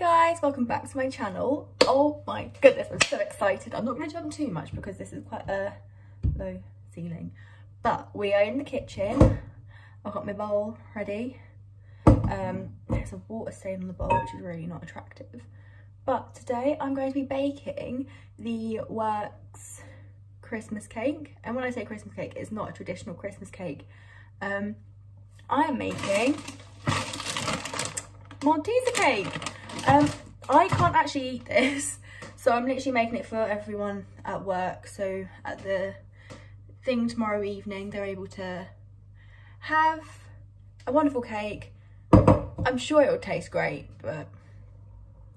guys, welcome back to my channel. Oh my goodness, I'm so excited. I'm not going to jump too much because this is quite a low ceiling, but we are in the kitchen. I've got my bowl ready. There's a water stain on the bowl, which is really not attractive, but today I'm going to be baking the Works Christmas cake. And when I say Christmas cake, it's not a traditional Christmas cake. I am making Malteaser cake. I can't actually eat this, so I'm literally making it for everyone at work, so at the thing tomorrow evening they're able to have a wonderful cake. I'm sure it'll taste great, but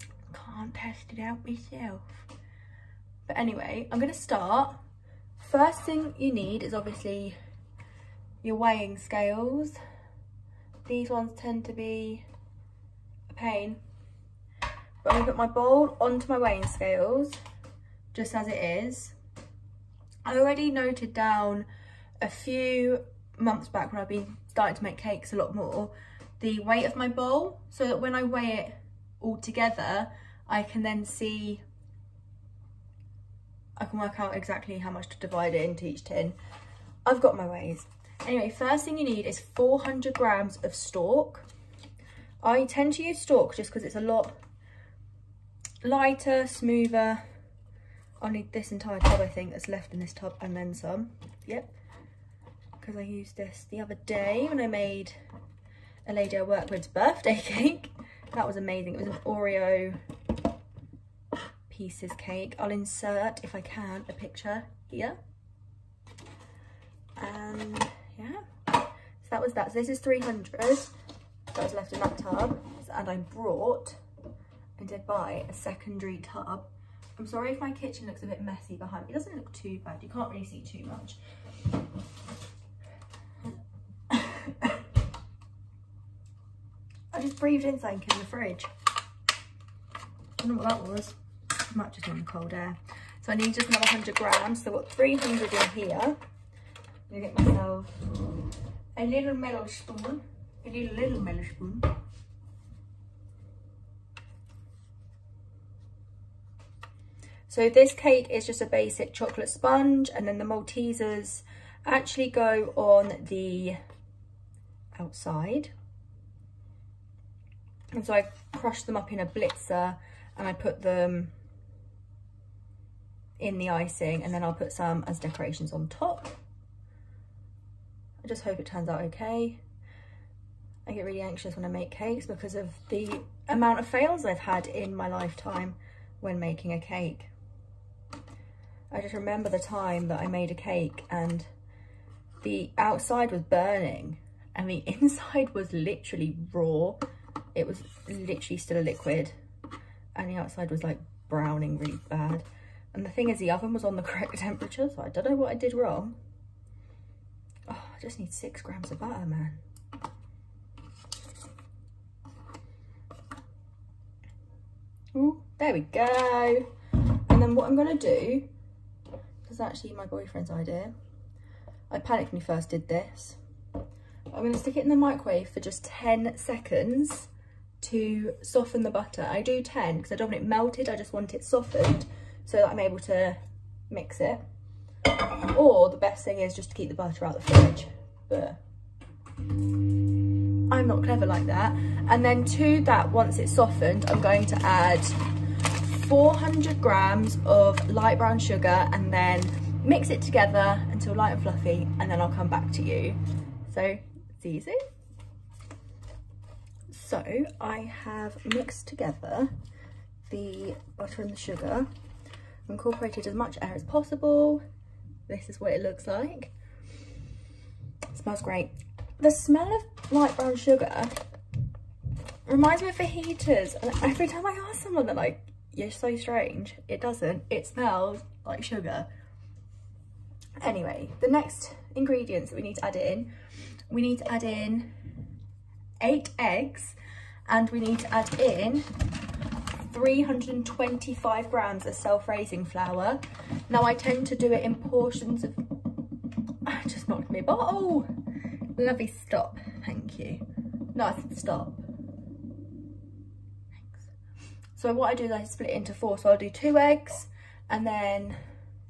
I can't test it out myself. But anyway, I'm gonna start. First thing you need is obviously your weighing scales. These ones tend to be pain, but I'm gonna put my bowl onto my weighing scales just as it is. I already noted down a few months back when I've been starting to make cakes a lot more the weight of my bowl, so that when I weigh it all together I can then see, I can work out exactly how much to divide it into each tin. I've got my weighs. Anyway, first thing you need is 400 grams of stalk. I tend to use stalk just because it's a lot lighter, smoother. I'll need this entire tub, I think, that's left in this tub and then some. Yep, because I used this the other day when I made a lady I work with's birthday cake. That was amazing. It was an Oreo pieces cake. I'll insert, if I can, a picture here. And yeah, so that was that. So this is 300. That was left in that tub, and I did buy a secondary tub. I'm sorry if my kitchen looks a bit messy behind me. It doesn't look too bad, you can't really see too much. I just breathed in something in the fridge. I don't know what that was. It might just be in cold air. So I need just another 100 grams, so I've got 300 in here. I'm gonna get myself a little metal spoon. I need a little metal spoon. So this cake is just a basic chocolate sponge, and then the Maltesers actually go on the outside. And so I crush them up in a blitzer and I put them in the icing, and then I'll put some as decorations on top. I just hope it turns out okay. I get really anxious when I make cakes because of the amount of fails I've had in my lifetime when making a cake. I just remember the time that I made a cake and the outside was burning and the inside was literally raw. It was literally still a liquid and the outside was like browning really bad. And the thing is, the oven was on the correct temperature, so I don't know what I did wrong. Oh, I just need 6 grams of butter, man. Ooh, there we go. And then what I'm gonna do, this is actually my boyfriend's idea. I panicked when he first did this. I'm gonna stick it in the microwave for just 10 seconds to soften the butter. I do 10 because I don't want it melted, I just want it softened so that I'm able to mix it. Or the best thing is just to keep the butter out of the fridge. But I'm not clever like that. And then to that, once it's softened, I'm going to add 400 grams of light brown sugar and then mix it together until light and fluffy, and then I'll come back to you. So it's easy. So I have mixed together the butter and the sugar, incorporated as much air as possible. This is what it looks like. It smells great. The smell of light brown sugar reminds me of fajitas, and every time I ask someone, they're like, you're so strange. It doesn't, it smells like sugar. Anyway, the next ingredients that we need to add in, we need to add in 8 eggs, and we need to add in 325 grams of self-raising flour. Now I tend to do it in portions of, I just knocked me a bottle. Lovely stop, thank you. No, I said stop. Thanks. So what I do is I split it into four. So I'll do 2 eggs and then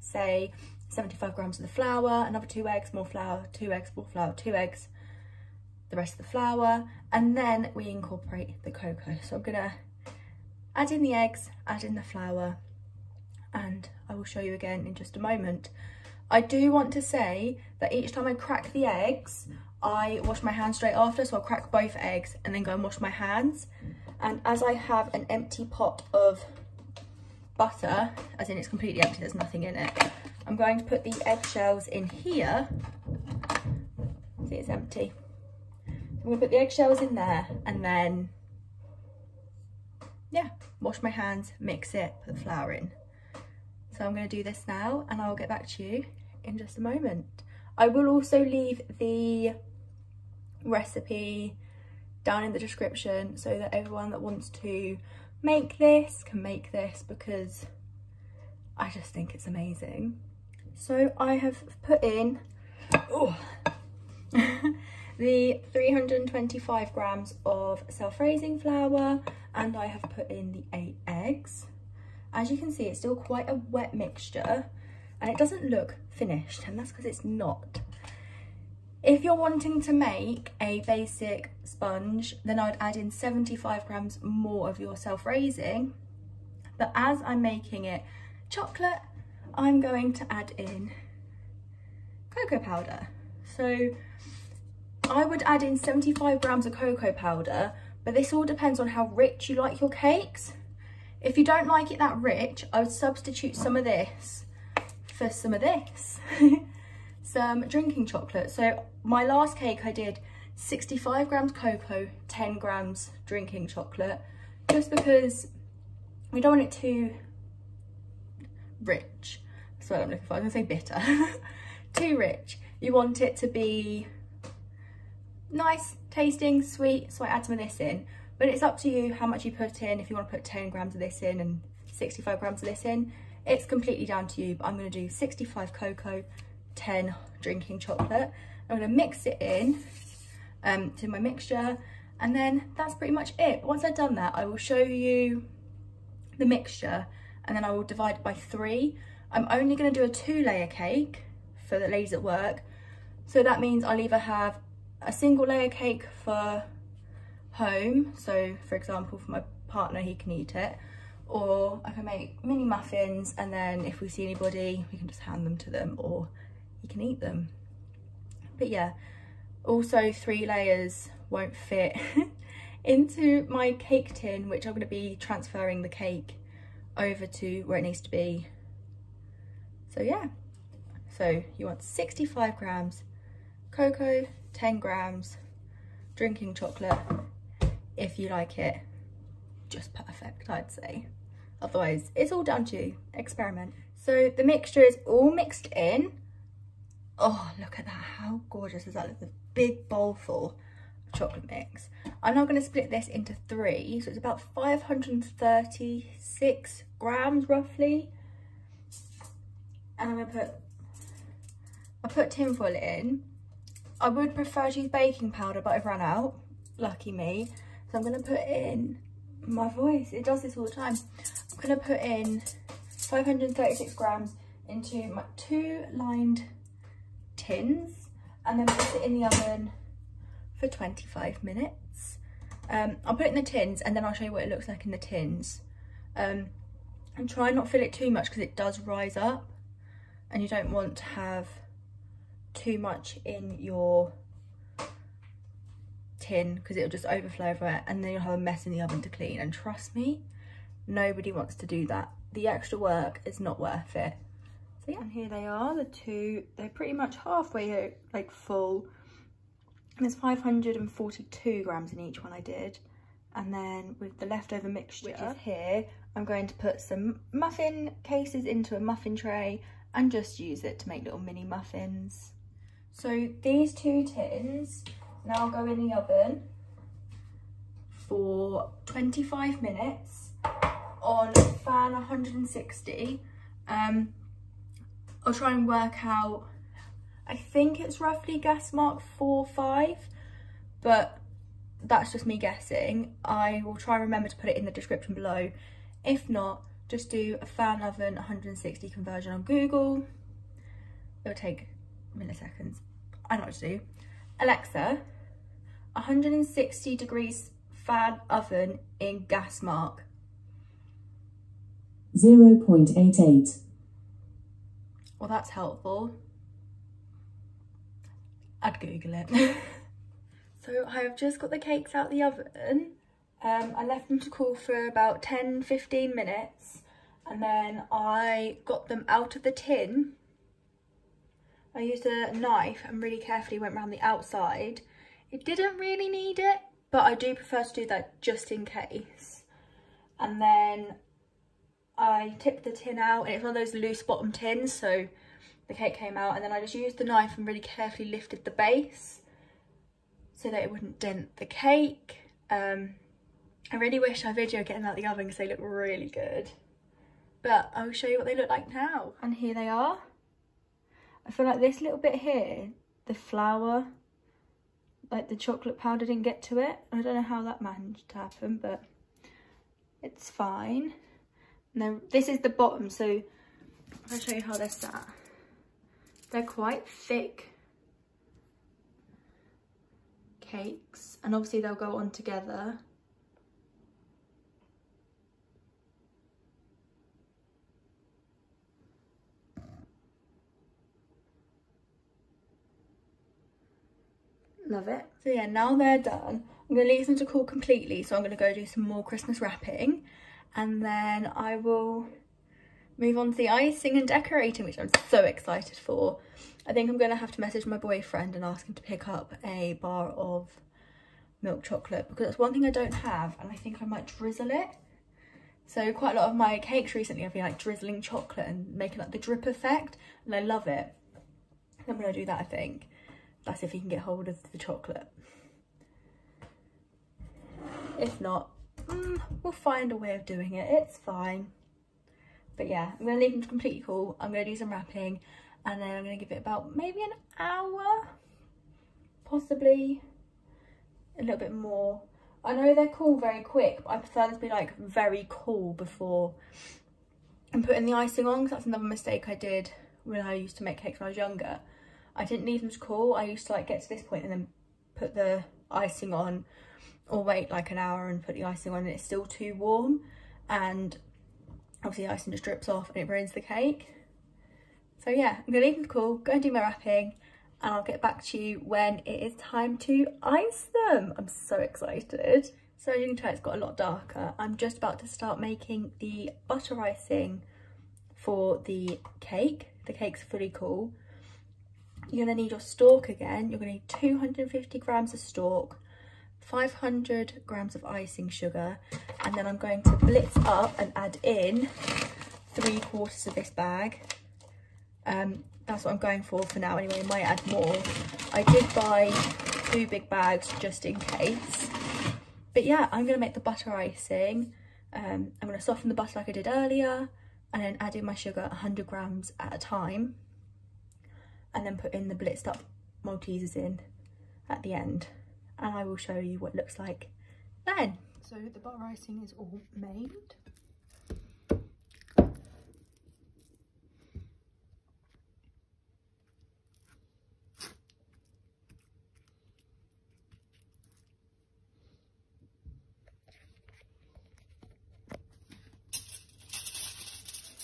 say 75 grams of the flour, another 2 eggs, more flour, 2 eggs, more flour, 2 eggs, the rest of the flour, and then we incorporate the cocoa. So I'm gonna add in the eggs, add in the flour, and I will show you again in just a moment. I do want to say that each time I crack the eggs, I wash my hands straight after, so I'll crack both eggs and then go and wash my hands. And as I have an empty pot of butter, as in it's completely empty, there's nothing in it, I'm going to put the eggshells in here. See, it's empty. I'm gonna put the eggshells in there and then, yeah, wash my hands, mix it, put the flour in. So I'm gonna do this now and I'll get back to you in just a moment. I will also leave the recipe down in the description so that everyone that wants to make this can make this, because I just think it's amazing. So I have put in the 325 grams of self-raising flour and I have put in the 8 eggs. As you can see, it's still quite a wet mixture and it doesn't look finished, and that's because it's not. If you're wanting to make a basic sponge, then I'd add in 75 grams more of your self-raising. But as I'm making it chocolate, I'm going to add in cocoa powder. So I would add in 75 grams of cocoa powder, but this all depends on how rich you like your cakes. If you don't like it that rich, I would substitute some of this for some of this, some drinking chocolate. So my last cake I did 65 grams cocoa, 10 grams drinking chocolate, just because we don't want it too rich. That's what I'm looking for. I'm gonna say bitter. Too rich. You want it to be nice tasting, sweet, so I add some of this in. But it's up to you how much you put in. If you want to put 10 grams of this in and 65 grams of this in, it's completely down to you. But I'm going to do 65 cocoa, 10 drinking chocolate. I'm going to mix it in to my mixture, and then that's pretty much it. Once I've done that, I will show you the mixture and then I will divide by 3. I'm only going to do a 2-layer cake for the ladies at work. So that means I'll either have a single layer cake for home, so for example for my partner he can eat it, or I can make mini muffins and then if we see anybody we can just hand them to them or you can eat them. But yeah, also 3 layers won't fit into my cake tin, which I'm going to be transferring the cake over to where it needs to be. So yeah, so you want 65 grams cocoa, 10 grams drinking chocolate. If you like it just perfect, I'd say. Otherwise it's all down to you, experiment. So the mixture is all mixed in. Oh, look at that, how gorgeous is that? Look, the big bowl full of chocolate mix. I'm now going to split this into 3, so it's about 536 grams roughly, and I'm gonna put tin foil in. I would prefer to use baking powder, but I've run out, lucky me. So I'm gonna put in, my voice, it does this all the time. I'm gonna put in 536 grams into my 2 lined tins and then put it in the oven for 25 minutes. I'll put it in the tins and then I'll show you what it looks like in the tins. And try and not fill it too much because it does rise up and you don't want to have too much in your tin because it'll just overflow everywhere and then you'll have a mess in the oven to clean, and trust me, nobody wants to do that. The extra work is not worth it. So yeah, and here they are, the 2, they're pretty much halfway like full, and there's 542 grams in each one I did. And then with the leftover mixture, which is here, I'm going to put some muffin cases into a muffin tray and just use it to make little mini muffins. So these 2 tins now go in the oven for 25 minutes on fan 160. I'll try and work out, I think it's roughly gas mark 4 or 5, but that's just me guessing. I will try and remember to put it in the description below If not, just do a fan oven 160 conversion on Google. It'll take milliseconds. I know what to do. Alexa, 160 degrees fan oven in gas mark. 0.88. Well, that's helpful. I'd Google it. So I have just got the cakes out the oven. I left them to cool for about 10–15 minutes, and then I got them out of the tin. I used a knife and really carefully went around the outside. It didn't really need it, but I do prefer to do that just in case. And then I tipped the tin out, and it's one of those loose bottom tins, so the cake came out, and then I just used the knife and really carefully lifted the base so that it wouldn't dent the cake. I really wish I videoed getting out the oven because they look really good, but I'll show you what they look like now. And here they are. I feel like this little bit here, the flour, like the chocolate powder didn't get to it. I don't know how that managed to happen, but it's fine. Now, this is the bottom, so I'll show you how they're sat. They're quite thick cakes, and obviously they'll go on together. Love it. So yeah, now they're done. I'm going to leave them to cool completely, so I'm going to go do some more Christmas wrapping, and then I will move on to the icing and decorating, which I'm so excited for. I think I'm going to have to message my boyfriend and ask him to pick up a bar of milk chocolate, because that's one thing I don't have, and I think I might drizzle it. So quite a lot of my cakes recently I've been like drizzling chocolate and making like the drip effect, and I love it. I'm going to do that, I think. That's if he can get hold of the chocolate. If not, we'll find a way of doing it. It's fine. But yeah, I'm going to leave them completely cool. I'm going to do some wrapping, and then I'm going to give it about maybe an hour, possibly a little bit more. I know they're cool very quick, but I prefer them to be like very cool before I'm putting the icing on, because that's another mistake I did when I used to make cakes when I was younger. I didn't leave them to cool. I used to like get to this point and then put the icing on, or wait like an hour and put the icing on, and it's still too warm, and obviously the icing just drips off and it ruins the cake. So yeah, I'm gonna leave them to cool, go and do my wrapping, and I'll get back to you when it is time to ice them. I'm so excited. So as you can tell, it's got a lot darker. I'm just about to start making the butter icing for the cake. The cake's fully cool. You're going to need your stalk again. You're going to need 250 grams of stalk, 500 grams of icing sugar, and then I'm going to blitz up and add in 3/4 of this bag. That's what I'm going for now anyway. I might add more. I did buy 2 big bags just in case. But yeah, I'm going to make the butter icing. I'm going to soften the butter like I did earlier, and then add in my sugar 100 grams at a time, and then put in the blitzed up Maltesers in at the end, and I will show you what it looks like then. So the bar icing is all made.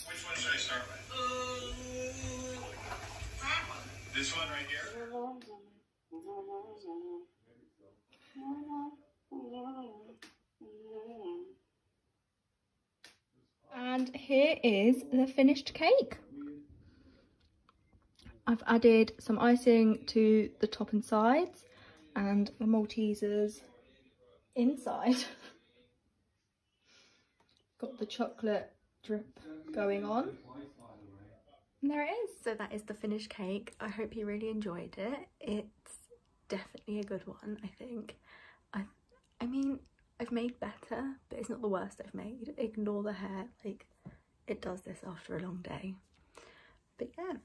Which one should I start with? This one right here? And here is the finished cake. I've added some icing to the top and sides, and the Maltesers inside. Got the chocolate drip going on. And there it is. So that is the finished cake. I hope you really enjoyed it. It's definitely a good one, I think. I mean, I've made better, but it's not the worst I've made. Ignore the hair, like it does this after a long day. But yeah,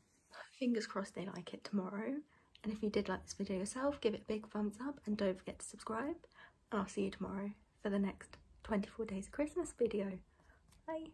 fingers crossed they like it tomorrow. And if you did like this video yourself, give it a big thumbs up, and don't forget to subscribe. And I'll see you tomorrow for the next 24 Days of Christmas video. Bye.